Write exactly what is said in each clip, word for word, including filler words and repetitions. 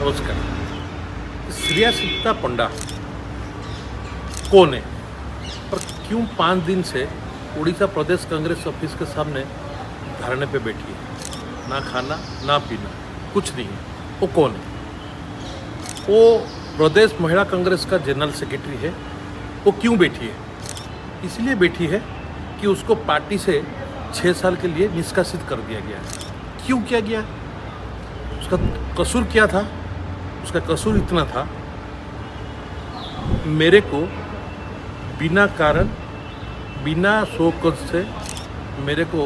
नमस्कार। श्रेयस्मिता पंडा कौन है और क्यों पाँच दिन से उड़ीसा प्रदेश कांग्रेस ऑफिस के सामने धरने पे बैठी है? ना खाना ना पीना कुछ नहीं है। वो कौन है? वो प्रदेश महिला कांग्रेस का जनरल सेक्रेटरी है। वो क्यों बैठी है? इसलिए बैठी है कि उसको पार्टी से छः साल के लिए निष्कासित कर दिया गया है। क्यों किया गया? उसका कसूर क्या था? उसका कसूर इतना था, मेरे को बिना कारण बिना शोकत से मेरे को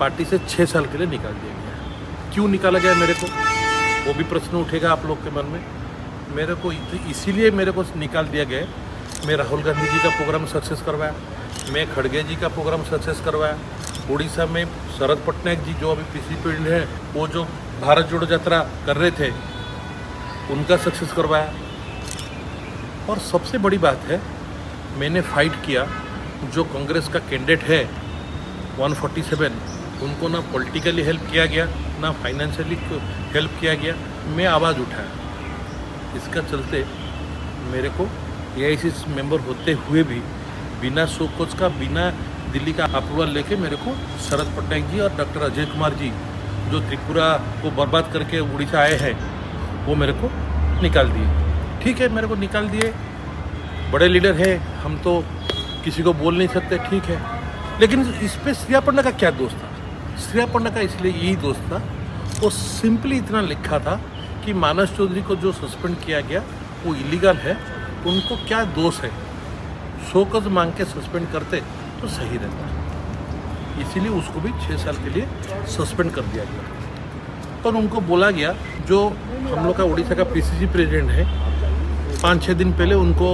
पार्टी से छः साल के लिए निकाल दिया गया। क्यों निकाला गया मेरे को, वो भी प्रश्न उठेगा आप लोग के मन में। मेरे को इसीलिए मेरे को निकाल दिया गया, मैं राहुल गांधी जी का प्रोग्राम सक्सेस करवाया, मैं खड़गे जी का प्रोग्राम सक्सेस करवाया, उड़ीसा में शरद पटनायक जी जो अभी पीसी पीढ़ी है वो जो भारत जोड़ो यात्रा कर रहे थे उनका सक्सेस करवाया। और सबसे बड़ी बात है, मैंने फाइट किया जो कांग्रेस का कैंडिडेट है एक सौ सैंतालीस, उनको ना पॉलिटिकली हेल्प किया गया ना फाइनेंशियली हेल्प किया गया। मैं आवाज़ उठाया, इसका चलते मेरे को एआईसी मेंबर होते हुए भी बिना शोकोच का बिना दिल्ली का अप्रूवल लेके मेरे को शरद पटनायक जी और डॉक्टर अजय कुमार जी जो त्रिपुरा को बर्बाद करके उड़ीसा आए हैं वो मेरे को निकाल दिए। ठीक है, मेरे को निकाल दिए, बड़े लीडर हैं, हम तो किसी को बोल नहीं सकते, ठीक है। लेकिन इस पर श्रेया पंडा का क्या दोष था? श्रेया पंडा का इसलिए यही दोष था, वो सिंपली इतना लिखा था कि मानस चौधरी को जो सस्पेंड किया गया वो इलीगल है, उनको क्या दोष है, शोकज मांग के सस्पेंड करते तो सही रहता है। इसीलिए उसको भी छः साल के लिए सस्पेंड कर दिया गया। पर उनको बोला गया, जो हम लोग का उड़ीसा का पीसीसी प्रेसिडेंट है, पाँच छः दिन पहले उनको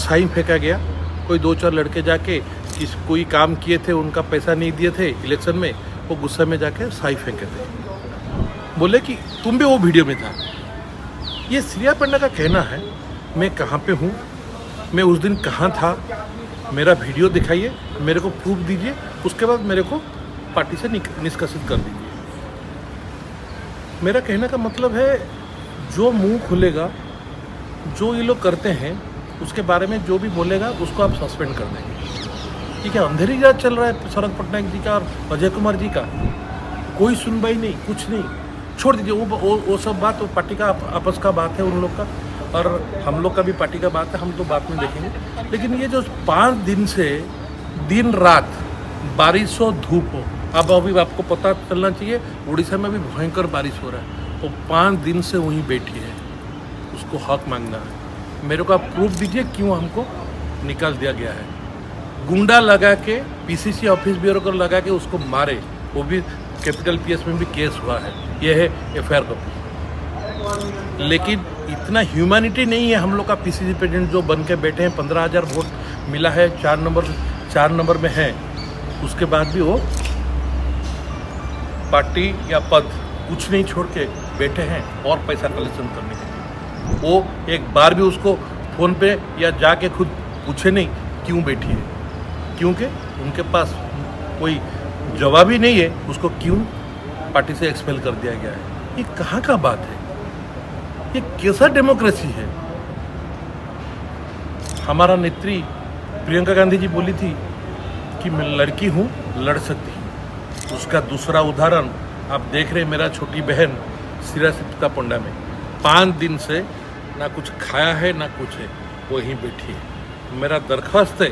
साई फेंका गया, कोई दो चार लड़के जाके किस कोई काम किए थे, उनका पैसा नहीं दिए थे इलेक्शन में, वो गुस्सा में जाके साई फेंके थे, बोले कि तुम भी वो वीडियो में था। ये श्रेया पंडा का कहना है। मैं कहाँ पर हूँ, मैं उस दिन कहाँ था, मेरा वीडियो दिखाइए, मेरे को प्रूफ दीजिए, उसके बाद मेरे को पार्टी से निष्कासित कर दीजिए। मेरा कहने का मतलब है, जो मुंह खुलेगा, जो ये लोग करते हैं उसके बारे में जो भी बोलेगा उसको आप सस्पेंड कर देंगे। ठीक है, अंधेरी रात चल रहा है शरद पटनायक जी का और अजय कुमार जी का, कोई सुनवाई नहीं, कुछ नहीं, छोड़ दीजिए। वो, वो वो सब बात वो पार्टी का आप, आपस का बात है उन लोग का, और हम लोग का भी पार्टी का बात है, हम तो बात में देखेंगे। लेकिन ये जो पाँच दिन से दिन रात बारिश हो धूप हो, अब अभी आपको पता चलना चाहिए उड़ीसा में भी भयंकर बारिश हो रहा है, वो पाँच दिन से वहीं बैठी है, उसको हक मांगना है। मेरे को आप प्रूफ दीजिए क्यों हमको निकाल दिया गया है। गुंडा लगा के पीसीसी ऑफिस ब्यूरो को लगा के उसको मारे, वो भी कैपिटल पीएस में भी केस हुआ है, यह है एफ आई आर कॉपी। लेकिन इतना ह्यूमैनिटी नहीं है हम लोग का पीसीसी प्रेसिडेंट जो बन के बैठे हैं, पंद्रह हज़ार वोट मिला है, चार नंबर चार नंबर में है, उसके बाद भी वो पार्टी या पद कुछ नहीं छोड़ के बैठे हैं और पैसा कलेक्शन करने के लिए। वो एक बार भी उसको फ़ोन पे या जाके खुद पूछे नहीं क्यों बैठी है, क्योंकि उनके पास कोई जवाब ही नहीं है उसको क्यों पार्टी से एक्सपेल कर दिया गया है। ये कहाँ का बात है? ये कैसा डेमोक्रेसी है? हमारा नेत्री प्रियंका गांधी जी बोली थी कि मैं लड़की हूँ, लड़ सकती हूँ। उसका दूसरा उदाहरण आप देख रहे हैं, मेरा छोटी बहन श्रेयस्मिता पंडा में पाँच दिन से ना कुछ खाया है ना कुछ है, वहीं बैठी है। मेरा दरख्वास्त है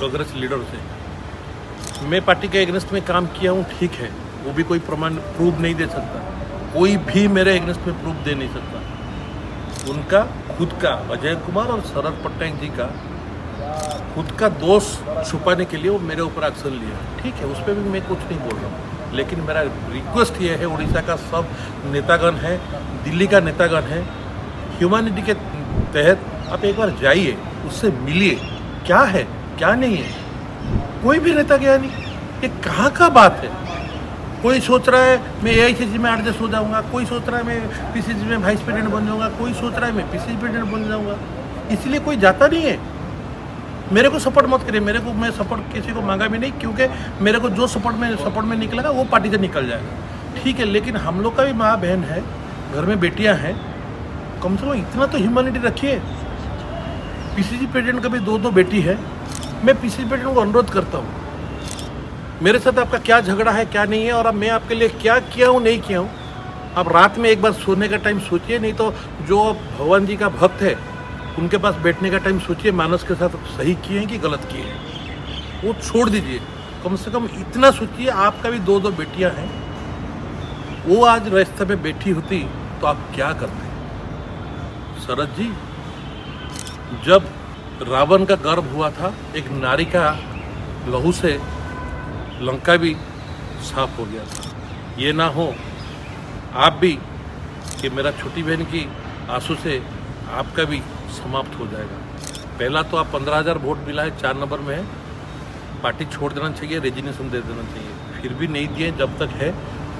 कांग्रेस लीडर से, मैं पार्टी के अगेंस्ट में काम किया हूँ, ठीक है, वो भी कोई प्रमाण प्रूफ नहीं दे सकता, कोई भी मेरे एग्नेस्ट में प्रूफ दे नहीं सकता। उनका खुद का अजय कुमार और शरद पटनायक जी का खुद का दोष छुपाने के लिए वो मेरे ऊपर एक्शन लिया, ठीक है, उस पर भी मैं कुछ नहीं बोल रहा हूँ। लेकिन मेरा रिक्वेस्ट ये है, उड़ीसा का सब नेतागण है, दिल्ली का नेतागण है, ह्यूमैनिटी के तहत आप एक बार जाइए, उससे मिलिए, क्या है क्या नहीं है। कोई भी नेता गया नहीं, ये कहाँ का बात है? कोई सोच रहा है मैं एआईसीसी में एडजस्ट हो जाऊंगा, कोई सोच रहा है मैं पीसीसी में वाइस प्रेसिडेंट बन जाऊंगा, कोई सोच रहा है मैं पीसीसी प्रेसिडेंट बन जाऊंगा, इसलिए कोई जाता नहीं है। मेरे को सपोर्ट मत करिए, मेरे को मैं सपोर्ट किसी को मांगा भी नहीं, क्योंकि मेरे को जो सपोर्ट में सपोर्ट में निकलेगा वो पार्टी से निकल जाएगा, ठीक है। लेकिन हम लोग का भी माँ बहन है, घर में बेटियां हैं, कम से कम इतना तो ह्यूमैनिटी रखिए। पीसीसी प्रेसिडेंट का भी दो दो बेटी है। मैं पीसीसी प्रेसिडेंट को अनुरोध करता हूँ, मेरे साथ आपका क्या झगड़ा है क्या नहीं है, और अब मैं आपके लिए क्या किया हूँ नहीं किया हूँ, आप रात में एक बार सोने का टाइम सोचिए। नहीं तो जो भगवान जी का भक्त है उनके पास बैठने का टाइम सोचिए, मानस के साथ सही किए हैं कि गलत किए हैं, वो छोड़ दीजिए। कम से कम इतना सोचिए, आपका भी दो दो बेटियाँ हैं, वो आज रास्ते पे बैठी होती तो आप क्या करते हैं? शरद जी, जब रावण का गर्भ हुआ था, एक नारी का लहू से लंका भी साफ हो गया था। ये ना हो आप भी कि मेरा छोटी बहन की आंसू से आपका भी समाप्त हो जाएगा। पहला तो आप पंद्रह हज़ार वोट मिला है, चार नंबर में है, पार्टी छोड़ देना चाहिए, रेजिग्नेशन दे देना चाहिए। फिर भी नहीं दिए, जब तक है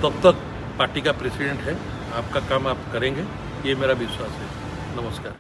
तब तक पार्टी का प्रेसिडेंट है, आपका काम आप करेंगे, ये मेरा विश्वास है। नमस्कार।